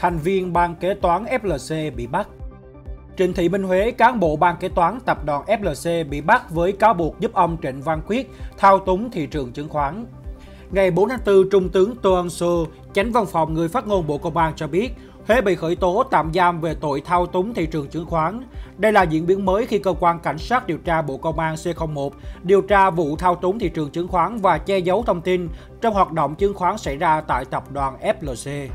thành viên ban kế toán FLC bị bắt. Trịnh Thị Minh Huế, cán bộ ban kế toán tập đoàn FLC bị bắt với cáo buộc giúp ông Trịnh Văn Quyết thao túng thị trường chứng khoán. Ngày 4 tháng 4, Trung tướng Tô Ân Xô, Chánh văn phòng người phát ngôn Bộ Công an cho biết, Huế bị khởi tố tạm giam về tội thao túng thị trường chứng khoán. Đây là diễn biến mới khi cơ quan cảnh sát điều tra Bộ Công an C01 điều tra vụ thao túng thị trường chứng khoán và che giấu thông tin trong hoạt động chứng khoán xảy ra tại tập đoàn FLC.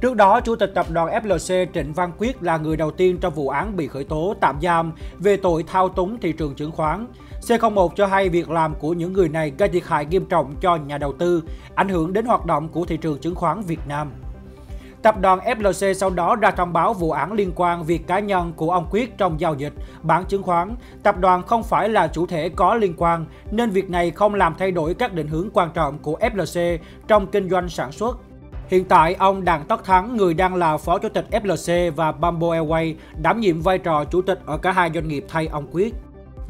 Trước đó, Chủ tịch tập đoàn FLC Trịnh Văn Quyết là người đầu tiên trong vụ án bị khởi tố tạm giam về tội thao túng thị trường chứng khoán. C01 cho hay việc làm của những người này gây thiệt hại nghiêm trọng cho nhà đầu tư, ảnh hưởng đến hoạt động của thị trường chứng khoán Việt Nam. Tập đoàn FLC sau đó ra thông báo vụ án liên quan việc cá nhân của ông Quyết trong giao dịch, bán chứng khoán. Tập đoàn không phải là chủ thể có liên quan, nên việc này không làm thay đổi các định hướng quan trọng của FLC trong kinh doanh sản xuất. Hiện tại, ông Đặng Tất Thắng, người đang là Phó Chủ tịch FLC và Bamboo Airways, đảm nhiệm vai trò chủ tịch ở cả hai doanh nghiệp thay ông Quyết.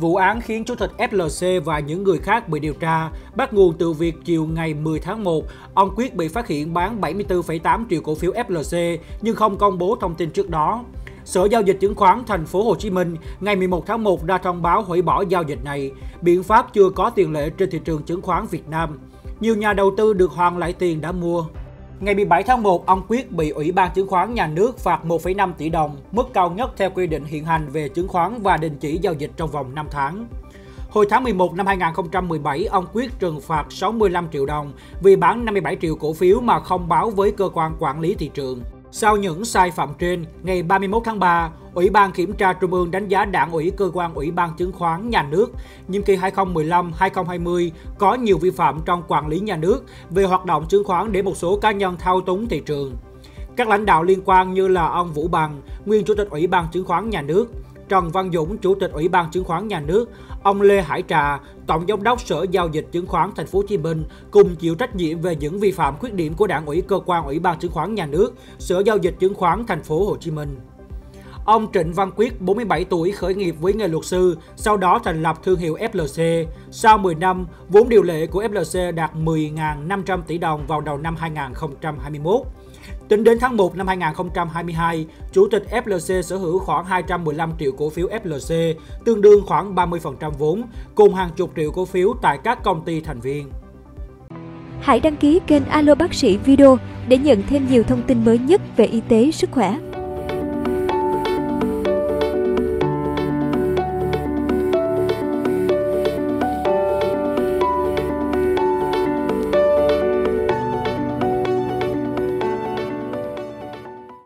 Vụ án khiến Chủ tịch FLC và những người khác bị điều tra, bắt nguồn từ việc chiều ngày 10 tháng 1, ông Quyết bị phát hiện bán 74,8 triệu cổ phiếu FLC nhưng không công bố thông tin trước đó. Sở Giao dịch Chứng khoán Thành phố Hồ Chí Minh ngày 11 tháng 1 ra thông báo hủy bỏ giao dịch này, biện pháp chưa có tiền lệ trên thị trường chứng khoán Việt Nam. Nhiều nhà đầu tư được hoàn lại tiền đã mua. Ngày 17 tháng 1, ông Quyết bị Ủy ban Chứng khoán Nhà nước phạt 1,5 tỷ đồng, mức cao nhất theo quy định hiện hành về chứng khoán và đình chỉ giao dịch trong vòng 5 tháng. Hồi tháng 11 năm 2017, ông Quyết trừng phạt 65 triệu đồng vì bán 57 triệu cổ phiếu mà không báo với cơ quan quản lý thị trường. Sau những sai phạm trên, ngày 31 tháng 3, Ủy ban Kiểm tra Trung ương đánh giá Đảng ủy Cơ quan Ủy ban Chứng khoán Nhà nước nhiệm kỳ 2015-2020 có nhiều vi phạm trong quản lý nhà nước về hoạt động chứng khoán để một số cá nhân thao túng thị trường. Các lãnh đạo liên quan như là ông Vũ Bằng, nguyên Chủ tịch Ủy ban Chứng khoán Nhà nước, Trần Văn Dũng, Chủ tịch Ủy ban Chứng khoán Nhà nước, ông Lê Hải Trà, Tổng giám đốc Sở Giao dịch Chứng khoán Thành phố Hồ Chí Minh cùng chịu trách nhiệm về những vi phạm khuyết điểm của Đảng ủy Cơ quan Ủy ban Chứng khoán Nhà nước, Sở Giao dịch Chứng khoán Thành phố Hồ Chí Minh. Ông Trịnh Văn Quyết, 47 tuổi, khởi nghiệp với nghề luật sư, sau đó thành lập thương hiệu FLC. Sau 10 năm, vốn điều lệ của FLC đạt 10.500 tỷ đồng vào đầu năm 2021. Tính đến tháng 1 năm 2022, Chủ tịch FLC sở hữu khoảng 215 triệu cổ phiếu FLC, tương đương khoảng 30% vốn, cùng hàng chục triệu cổ phiếu tại các công ty thành viên. Hãy đăng ký kênh Alo Bác sĩ Video để nhận thêm nhiều thông tin mới nhất về y tế, sức khỏe.